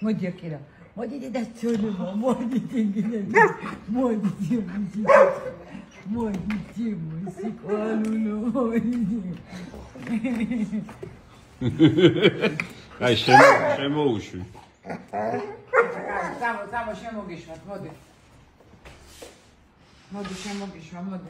What do you care? What did that tell you? What did you think? What did you think? What did you think? What did you think? Aj, szemo uszy. Samo szemo giszła, młody. Młody szemo giszła, młody.